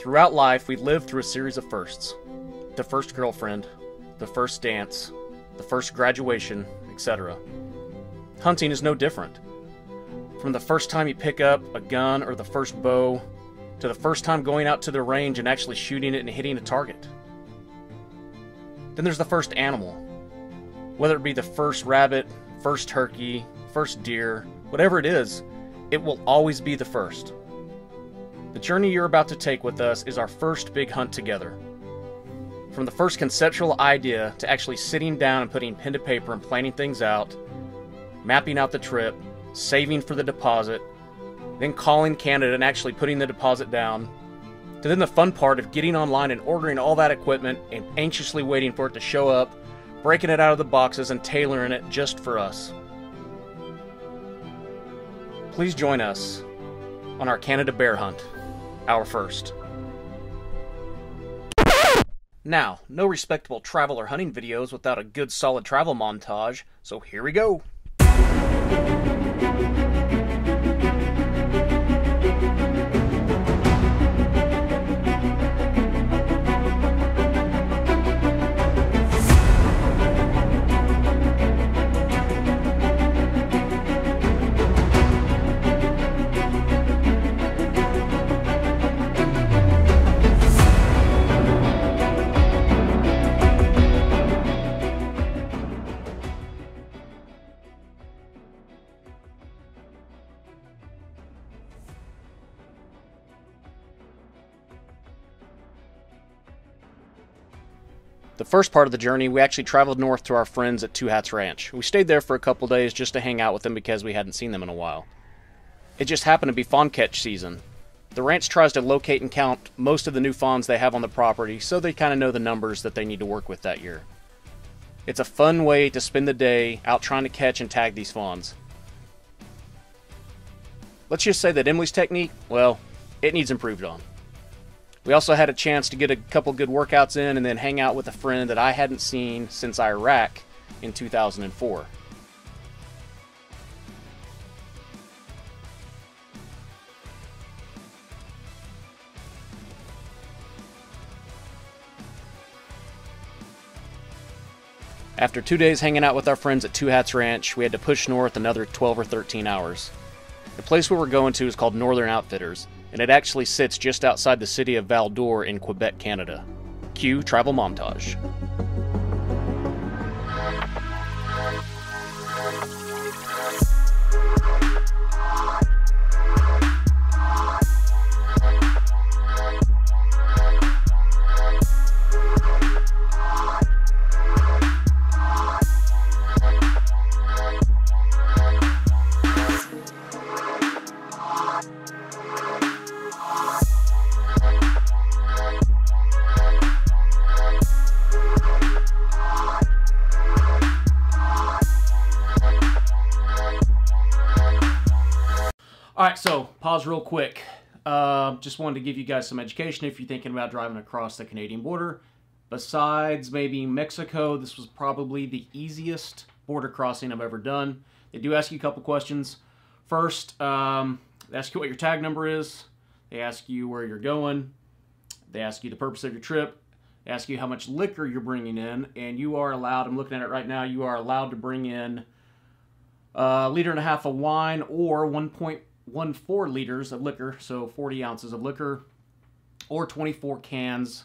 Throughout life, we live through a series of firsts. The first girlfriend, the first dance, the first graduation, etc. Hunting is no different. From the first time you pick up a gun or the first bow, to the first time going out to the range and actually shooting it and hitting a target. Then there's the first animal. Whether it be the first rabbit, first turkey, first deer, whatever it is, it will always be the first. The journey you're about to take with us is our first big hunt together. From the first conceptual idea to actually sitting down and putting pen to paper and planning things out, mapping out the trip, saving for the deposit, then calling Canada and actually putting the deposit down, to then the fun part of getting online and ordering all that equipment and anxiously waiting for it to show up, breaking it out of the boxes and tailoring it just for us. Please join us on our Canada bear hunt, our first. Now, no respectable travel or hunting videos without a good solid travel montage, so here we go. The first part of the journey, we actually traveled north to our friends at Two Hats Ranch. We stayed there for a couple days just to hang out with them because we hadn't seen them in a while. It just happened to be fawn catch season. The ranch tries to locate and count most of the new fawns they have on the property, so they kind of know the numbers that they need to work with that year. It's a fun way to spend the day out trying to catch and tag these fawns. Let's just say that Emily's technique, well, it needs improved on. We also had a chance to get a couple good workouts in and then hang out with a friend that I hadn't seen since Iraq in 2004. After 2 days hanging out with our friends at Two Hats Ranch, we had to push north another 12 or 13 hours. The place we were going to is called Northern Outfitters, and it actually sits just outside the city of Val-d'Or in Quebec, Canada. Cue travel montage. Alright, so pause real quick. Just wanted to give you guys some education if you're thinking about driving across the Canadian border. Besides maybe Mexico, this was probably the easiest border crossing I've ever done. They do ask you a couple questions. First, they ask you what your tag number is. They ask you where you're going. They ask you the purpose of your trip. They ask you how much liquor you're bringing in. And you are allowed, I'm looking at it right now, you are allowed to bring in a liter and a half of wine or 1.14 liters of liquor, so 40 ounces of liquor, or 24 cans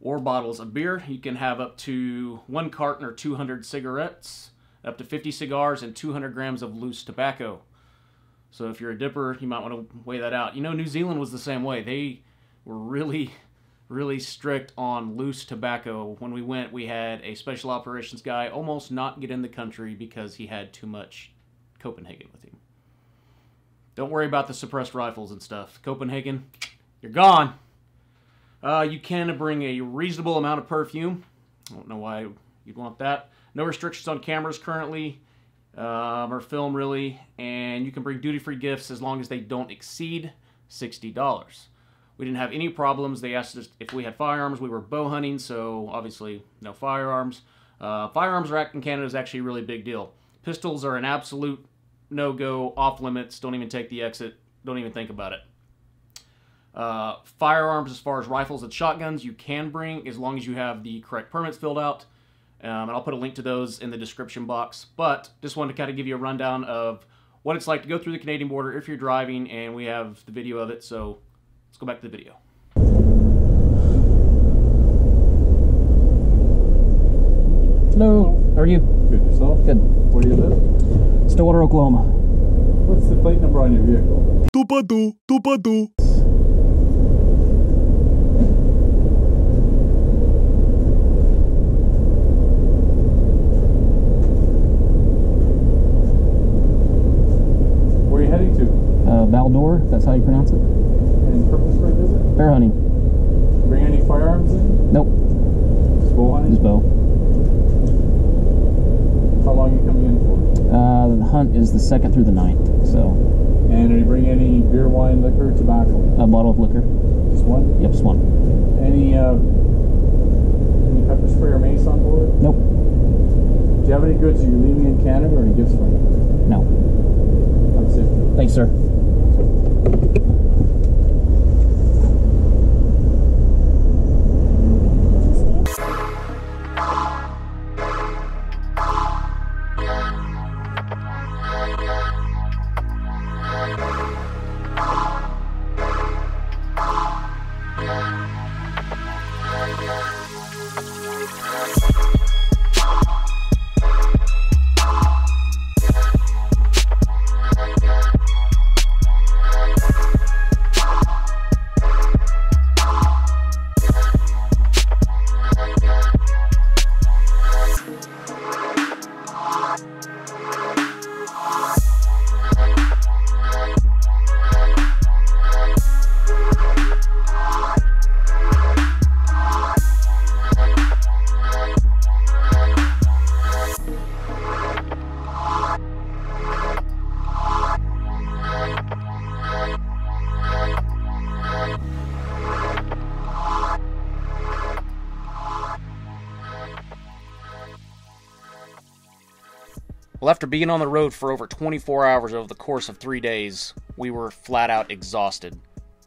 or bottles of beer. You can have up to one carton or 200 cigarettes, up to 50 cigars, and 200 grams of loose tobacco. So if you're a dipper, you might want to weigh that out. You know, New Zealand was the same way. They were really, really strict on loose tobacco. When we went, we had a special operations guy almost not get in the country because he had too much Copenhagen with him. Don't worry about the suppressed rifles and stuff. Copenhagen, you're gone. You can bring a reasonable amount of perfume. I don't know why you'd want that. No restrictions on cameras currently, or film really. And you can bring duty-free gifts as long as they don't exceed $60. We didn't have any problems. They asked us if we had firearms. We were bow hunting, so obviously no firearms. Firearms rack in Canada is actually a really big deal. Pistols are an absolute no-go, off limits, don't even take the exit, don't even think about it. Firearms, as far as rifles and shotguns, you can bring as long as you have the correct permits filled out. And I'll put a link to those in the description box. But just wanted to kind of give you a rundown of what it's like to go through the Canadian border if you're driving, and we have the video of it, so let's go back to the video. Hello. How are you? Good. Yourself? Good. Where do you live? Stillwater, Oklahoma. What's the plate number on your vehicle? Tupatu, Tupatu. Where are you heading to? Val-d'Or, that's how you pronounce it. And purpose for a visit? Bear hunting. Bring any firearms in? Nope. Just bow hunting? Just bow. How long are you coming in for? The hunt is the 2nd through the 9th, so. And are you bringing any beer, wine, liquor, tobacco? A bottle of liquor. Just one? Yep, just one. Any pepper spray or mace on board? Nope. Do you have any goods that you're leaving in Canada or any gifts for you? No. Have a safe trip. Thanks, sir. Well, after being on the road for over 24 hours over the course of 3 days, we were flat out exhausted.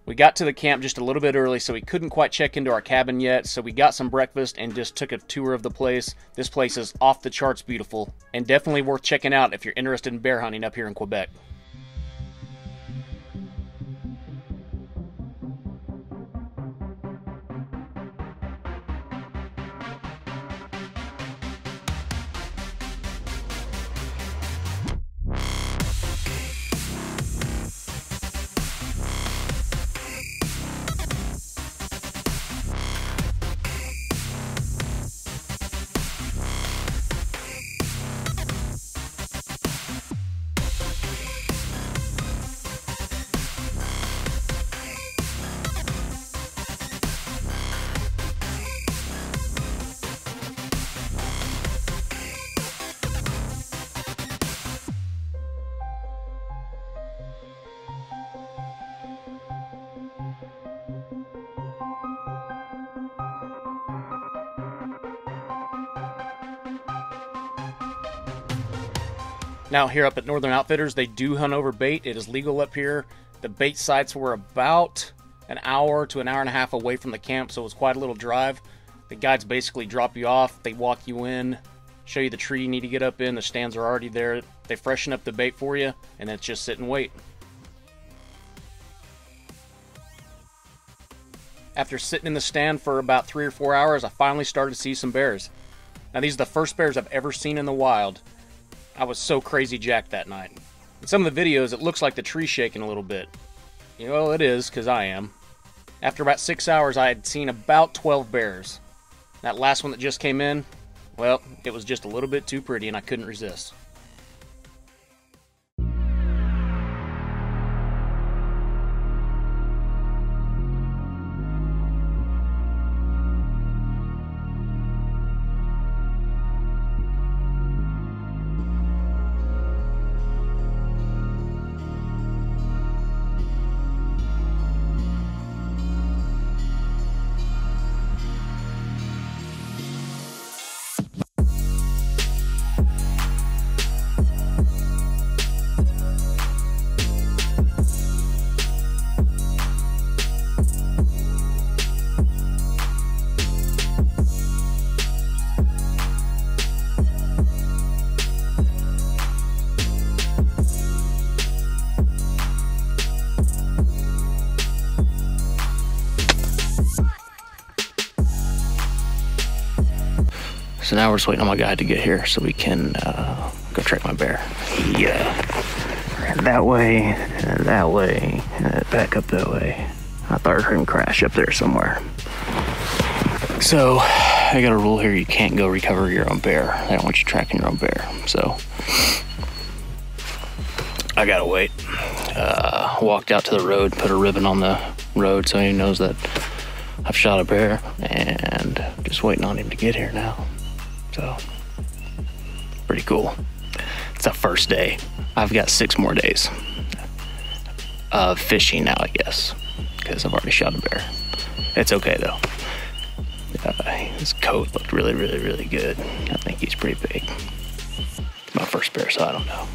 We got to the camp just a little bit early, so we couldn't quite check into our cabin yet, so we got some breakfast and just took a tour of the place. This place is off the charts beautiful, and definitely worth checking out if you're interested in bear hunting up here in Quebec. Now here up at Northern Outfitters, they do hunt over bait. It is legal up here. The bait sites were about an hour to an hour and a half away from the camp, so it was quite a little drive. The guides basically drop you off. They walk you in, show you the tree you need to get up in. The stands are already there. They freshen up the bait for you, and then it's just sit and wait. After sitting in the stand for about 3 or 4 hours, I finally started to see some bears. Now these are the first bears I've ever seen in the wild. I was so crazy jacked that night. In some of the videos, it looks like the tree's shaking a little bit. You know, it is, because I am. After about 6 hours, I had seen about 12 bears. That last one that just came in, well, it was just a little bit too pretty, and I couldn't resist. So now we're just waiting on my guy to get here so we can go track my bear. Yeah. That way, that way, back up that way. I thought I heard him crash up there somewhere. So I got a rule here, you can't go recover your own bear. They don't want you tracking your own bear. So I gotta wait. Walked out to the road, put a ribbon on the road so he knows that I've shot a bear, and just waiting on him to get here now. So pretty cool. It's the first day. I've got 6 more days of fishing now, I guess, because I've already shot a bear. It's okay though. His coat looked really, really, really good. I think he's pretty big. It's my first bear, so I don't know.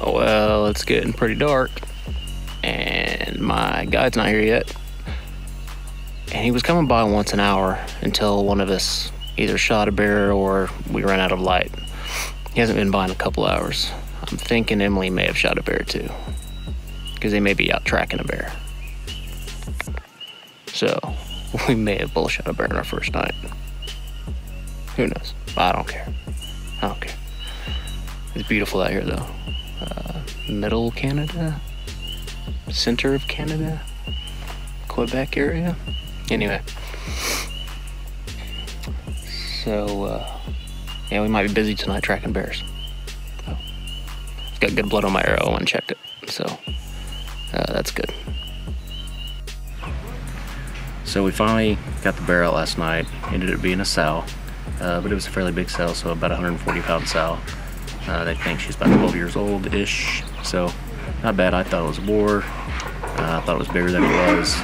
Oh, well, it's getting pretty dark, and my guide's not here yet. And he was coming by once an hour until one of us either shot a bear or we ran out of light. He hasn't been by in a couple hours. I'm thinking Emily may have shot a bear too, because they may be out tracking a bear. So we may have both shot a bear on our first night. Who knows? I don't care. I don't care. It's beautiful out here though. Middle Canada, center of Canada, Quebec area. Anyway, so yeah, we might be busy tonight tracking bears. So, I've got good blood on my arrow and checked it, so that's good. So we finally got the bear out last night. Ended up being a sow, but it was a fairly big sow, so about 140-pound sow. They think she's about 12 years old-ish, so not bad. I thought it was a boar. I thought it was bigger than it was.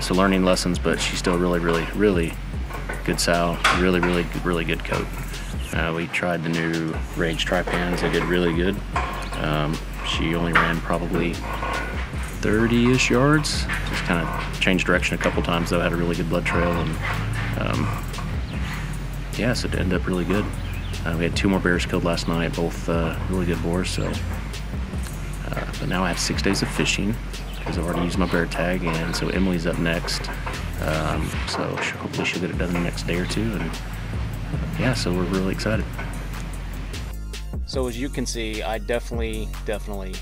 So learning lessons, but she's still really, really, really good sow. Really, really, really good coat. We tried the new Rage tri-pans. They did really good. She only ran probably 30-ish yards. Just kind of changed direction a couple times, though. Had a really good blood trail, and yeah, so it ended up really good. We had 2 more bears killed last night, both really good boars. So, but now I have 6 days of fishing because I've already used my bear tag, and so Emily's up next. So hopefully she'll get it done in the next day or two, and yeah, so we're really excited. So as you can see, I definitely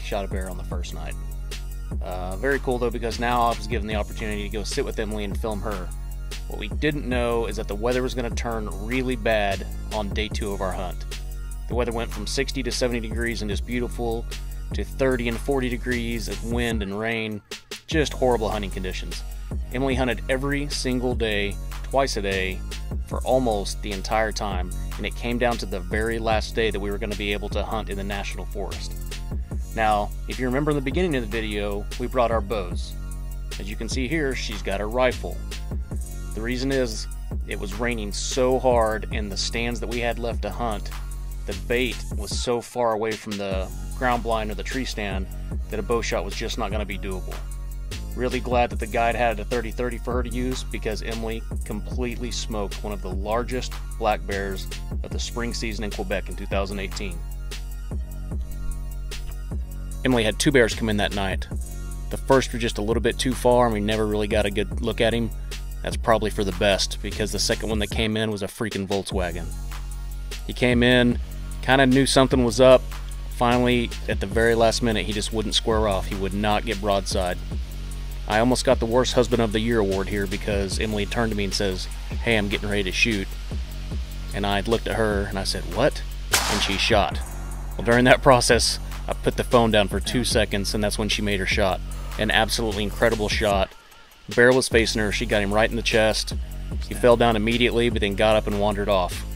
shot a bear on the first night. Very cool though, because now I was given the opportunity to go sit with Emily and film her. What we didn't know is that the weather was going to turn really bad on day 2 of our hunt. The weather went from 60 to 70 degrees and just beautiful to 30 and 40 degrees of wind and rain. Just horrible hunting conditions. Emily hunted every single day, twice a day, for almost the entire time, and it came down to the very last day that we were going to be able to hunt in the National Forest. Now, if you remember in the beginning of the video, we brought our bows. As you can see here, she's got her rifle. The reason is it was raining so hard, and the stands that we had left to hunt, the bait was so far away from the ground blind or the tree stand that a bow shot was just not going to be doable. Really glad that the guide had a 30-30 for her to use, because Emily completely smoked one of the largest black bears of the spring season in Quebec in 2018. Emily had 2 bears come in that night. The first was just a little bit too far, and we never really got a good look at him. That's probably for the best, because the second one that came in was a freaking Volkswagen. He came in, kind of knew something was up. Finally, at the very last minute, he just wouldn't square off. He would not get broadside. I almost got the worst husband of the year award here, because Emily turned to me and says, "Hey, I'm getting ready to shoot." And I looked at her and I said, "What?" And she shot. Well, during that process, I put the phone down for 2 seconds, and that's when she made her shot. An absolutely incredible shot. The bear was facing her. She got him right in the chest. He fell down immediately, but then got up and wandered off.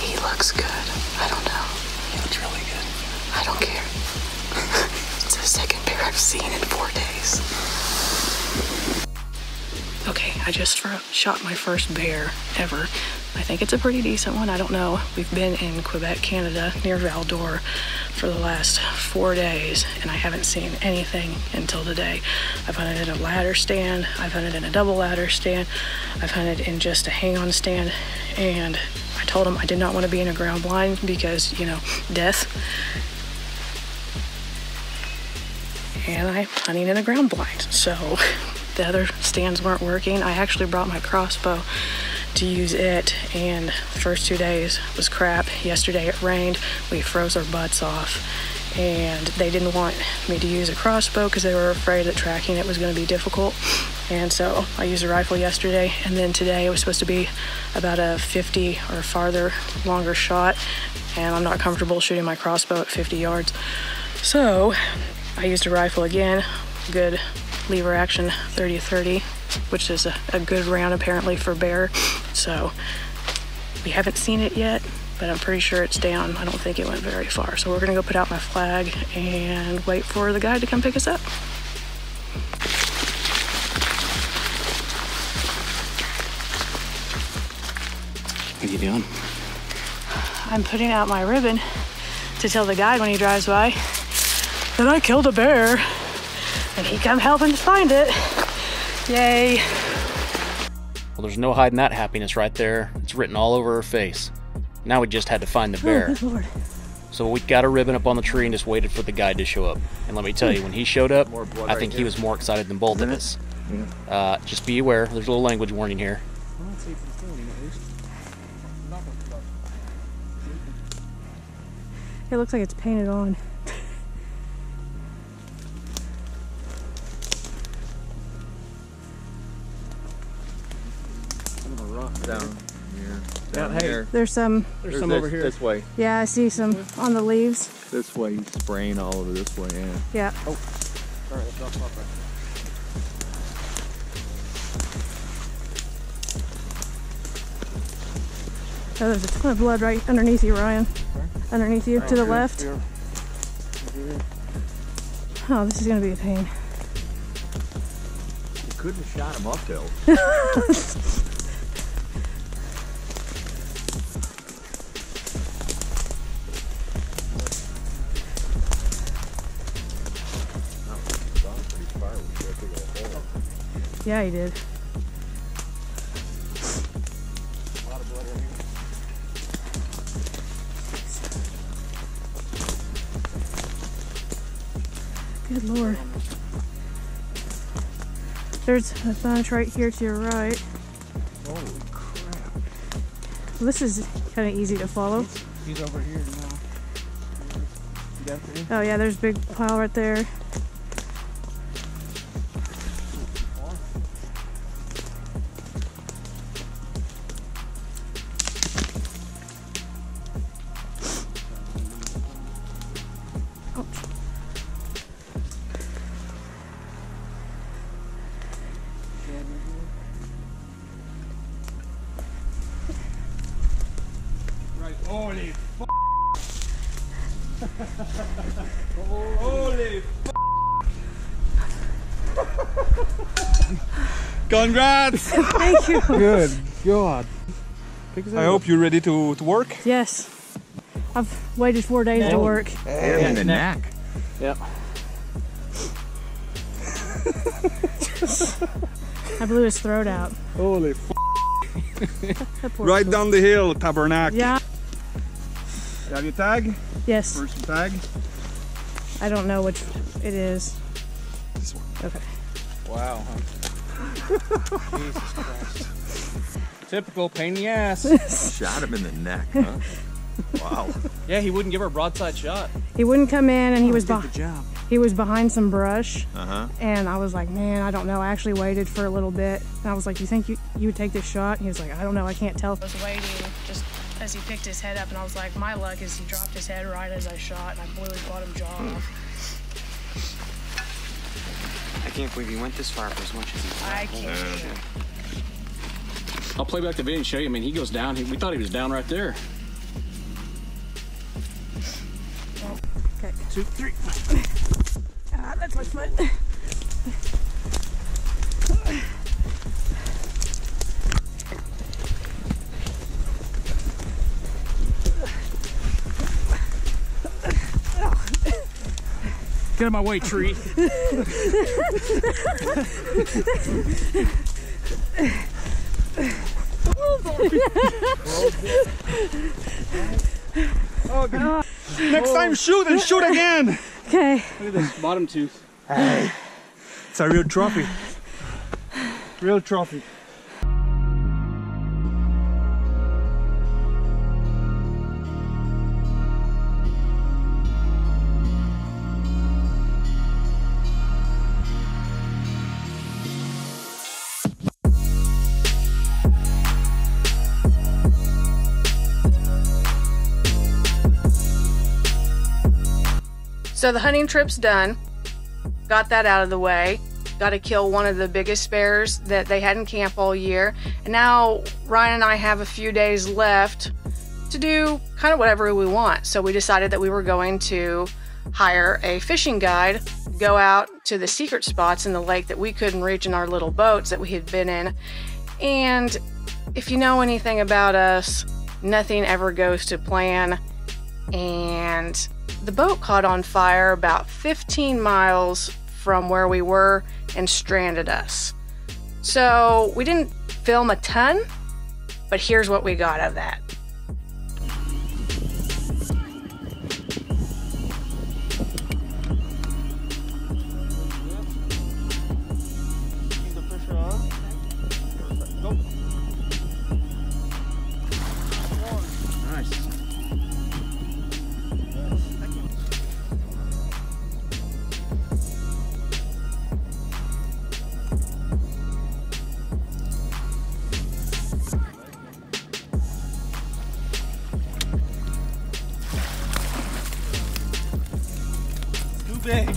He looks good. I don't know. He looks really good. I don't care. That's the second bear I've seen in 4 days. Okay, I just shot my first bear ever. I think it's a pretty decent one, I don't know. We've been in Quebec, Canada, near Val-d'Or for the last 4 days, and I haven't seen anything until today. I've hunted in a ladder stand, I've hunted in a double ladder stand, I've hunted in just a hang-on stand, and I told him I did not want to be in a ground blind because, you know, death. And I'm hunting in a ground blind, so the other stands weren't working. I actually brought my crossbow to use it, and the first 2 days was crap. Yesterday it rained, we froze our butts off, and they didn't want me to use a crossbow because they were afraid that tracking it was going to be difficult. And so I used a rifle yesterday, and then today it was supposed to be about a 50 or farther longer shot, and I'm not comfortable shooting my crossbow at 50 yards. So I used a rifle again, good lever action 30-30, which is a good round apparently for bear. So we haven't seen it yet, but I'm pretty sure it's down. I don't think it went very far. So we're gonna go put out my flag and wait for the guide to come pick us up. What are you doing? I'm putting out my ribbon to tell the guide when he drives by that I killed a bear and he come helping to find it. Yay. Well, there's no hiding that happiness right there. It's written all over her face. Now we just had to find the bear. Oh, good Lord. So we got a ribbon up on the tree and just waited for the guide to show up. And let me tell you, when he showed up, I think he was more excited than both of us. Yeah. Just be aware, there's a little language warning here. It looks like it's painted on. Down here. Down here. There's some over here. This way. Yeah, I see some on the leaves. This way, he's spraying all over this way. Yeah. Yeah. Oh. All right, that's off right. Oh, there's a ton of blood right underneath you, Ryan. Right? Underneath you, right, to the left. Here. Oh, this is gonna be a pain. You couldn't have shot him up till. Yeah, he did. A lot of blood right here. Good Lord. There's a bunch right here to your right. Holy crap. Well, this is kind of easy to follow. He's over here now. Oh yeah, there's a big pile right there. Holy f***! Holy f***! Congrats! Thank you! Good God! I hope you're ready to work? Yes. I've waited 4 days to work. And the knack. Yep. I blew his throat out. Holy f***! Right down the hill, Tabernacle. Yeah. You have your tag? Yes. First tag? I don't know which it is. This one. Okay. Wow. Jesus Christ. Typical pain in the ass. Shot him in the neck, huh? Wow. Yeah, he wouldn't give her a broadside shot. He wouldn't come in, and he was behind some brush. Uh-huh. And I was like, man, I don't know. I actually waited for a little bit, and I was like, you think you would take this shot? And he was like, I don't know. I can't tell. I was waiting just as he picked his head up, and I was like, my luck is he dropped his head right as I shot, and I blew his bottom jaw off. I can't believe he went this far for as much as he did. I can't. I'll play back the video and show you. I mean, he goes down. We thought he was down right there. Okay. 2, 3. Ah, that's my foot. Get out of my way, tree. Oh, next time shoot and shoot again. Okay. Look at this bottom tooth. Hey, it's a real trophy. Real trophy. So the hunting trip's done, got that out of the way, got to kill one of the biggest bears that they had in camp all year, and now Ryan and I have a few days left to do kind of whatever we want. So we decided that we were going to hire a fishing guide, go out to the secret spots in the lake that we couldn't reach in our little boats that we had been in. And if you know anything about us, nothing ever goes to plan, and the boat caught on fire about 15 miles from where we were and stranded us. So we didn't film a ton, but here's what we got of that.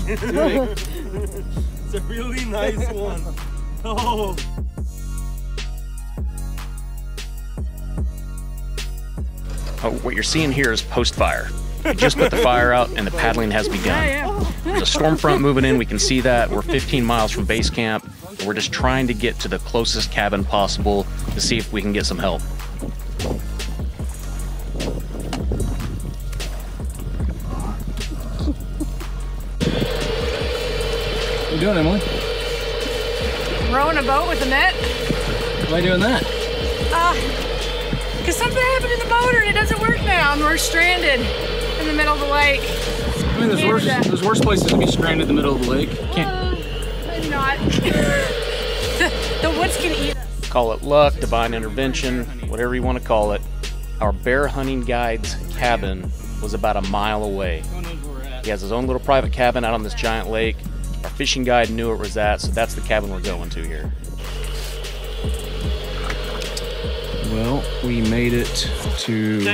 It's a really nice one. Oh. Oh, what you're seeing here is post fire. We just put the fire out and the paddling has begun. There's a storm front moving in, we can see that. We're 15 miles from base camp. We're just trying to get to the closest cabin possible to see if we can get some help. What are you doing, Emily? Rowing a boat with a net. Why doing that? Because something happened in the motor and it doesn't work now, and we're stranded in the middle of the lake. I mean, there's worse places to be stranded in the middle of the lake. Well, not. The woods can eat us. Call it luck, divine intervention, whatever you want to call it. Our bear hunting guide's cabin was about a mile away. He has his own little private cabin out on this giant lake. Our fishing guide knew it was at, so that's the cabin we're going to here. Well, we made it to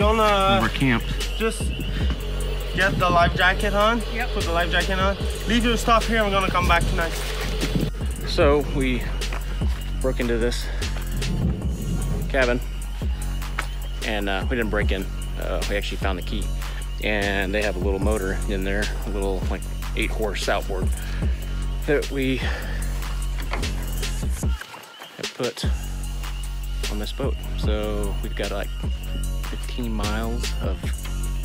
our camp. Just get the life jacket on. Yep. Put the life jacket on. Leave your stuff here. I'm gonna come back tonight. So we broke into this cabin, and we didn't break in. We actually found the key, and they have a little motor in there, a little like 8-horse outboard that we have put on this boat. So we've got like 15 miles of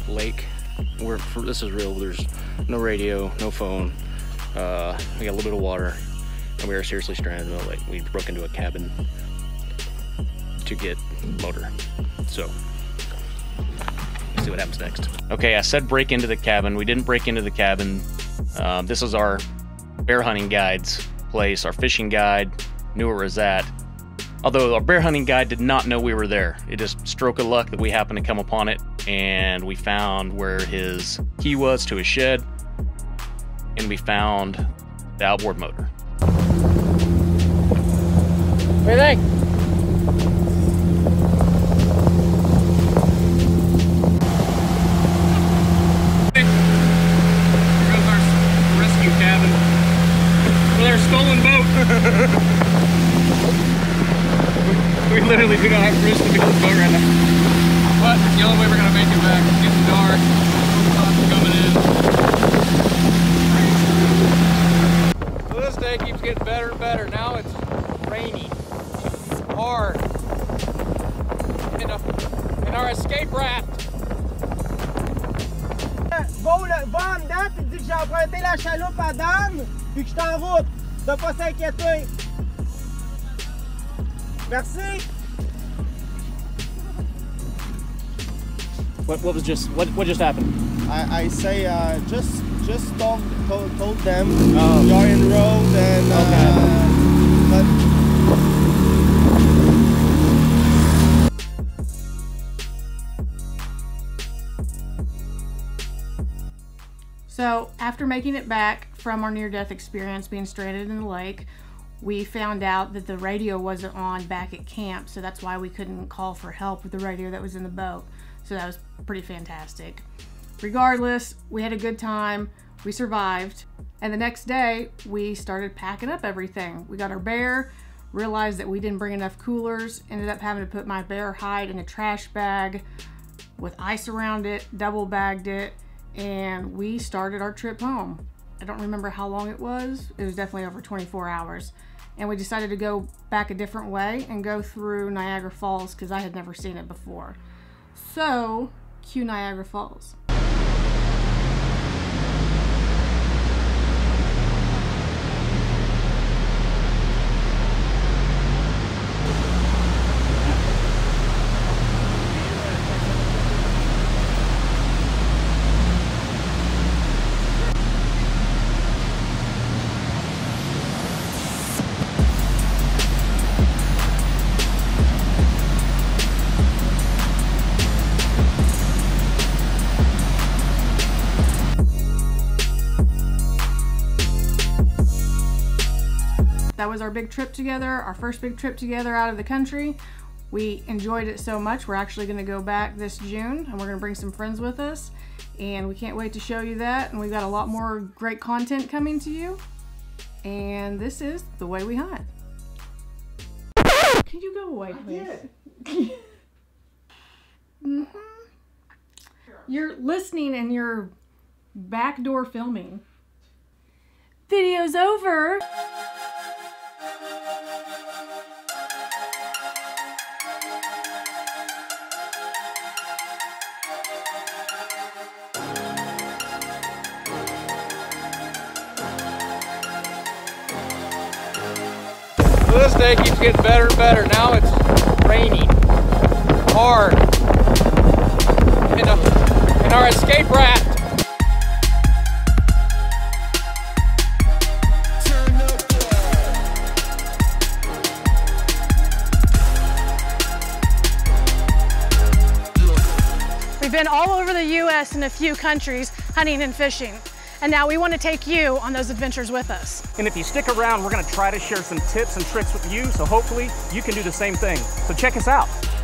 lake. This is real. There's no radio, no phone. We got a little bit of water, and we are seriously stranded in the lake. We broke into a cabin to get motor. So let's see what happens next. Okay, I said break into the cabin. We didn't break into the cabin. This is our bear hunting guide's place. Our fishing guide knew where it was at. Although our bear hunting guide did not know we were there. It just stroke of luck that we happened to come upon it, and we found where his key was to his shed, and we found the outboard motor. What do you think? Stolen boat. We literally do not have permission to be on the boat right now. But the only way we're gonna make it back is getting dark. Coming in. our escape raft. Va en dedans et dis que j'ai emprunté la chaloupe à Dan puis que je suis en route. De pas s'inquiéter. Merci. What just happened? I say just told them you're in road and okay. But so after making it back from our near-death experience being stranded in the lake, we found out that the radio wasn't on back at camp, so that's why we couldn't call for help with the radio that was in the boat. So that was pretty fantastic. Regardless, we had a good time, we survived, and the next day we started packing up everything. We got our bear, realized that we didn't bring enough coolers, ended up having to put my bear hide in a trash bag with ice around it, double bagged it, and we started our trip home. I don't remember how long it was definitely over 24 hours. And we decided to go back a different way and go through Niagara Falls because I had never seen it before. So, cue Niagara Falls. That was our big trip together, our first big trip together out of the country. We enjoyed it so much, we're actually gonna go back this June and we're gonna bring some friends with us. And we can't wait to show you that. And we've got a lot more great content coming to you. And this is The Way We Hunt. Can you go away, please? Mm-hmm. You're listening and you're backdoor filming. Video's over. This day keeps getting better and better. Now it's raining hard in our escape raft. We've been all over the U.S. and a few countries hunting and fishing. And now we want to take you on those adventures with us. And if you stick around, we're going to try to share some tips and tricks with you, so hopefully you can do the same thing. So check us out.